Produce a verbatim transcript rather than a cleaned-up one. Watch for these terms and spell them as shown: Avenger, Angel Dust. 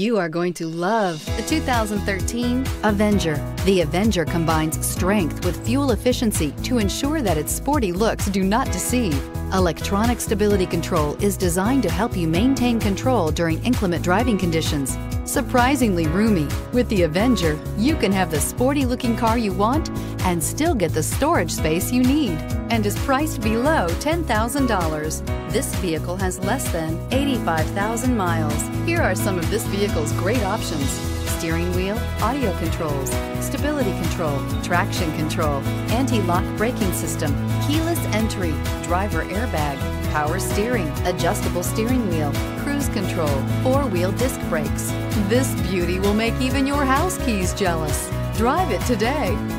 You are going to love the two thousand thirteen Avenger. The Avenger combines strength with fuel efficiency to ensure that its sporty looks do not deceive. Electronic stability control is designed to help you maintain control during inclement driving conditions. Surprisingly roomy, with the Avenger, you can have the sporty-looking car you want and still get the storage space you need, and is priced below ten thousand dollars. This vehicle has less than eighty-five thousand miles. Here are some of this vehicle's great options: steering wheel audio controls, stability control, traction control, anti-lock braking system, keyless entry, driver airbag, power steering, adjustable steering wheel, cruise control, four-wheel disc brakes. This beauty will make even your house keys jealous. Drive it today.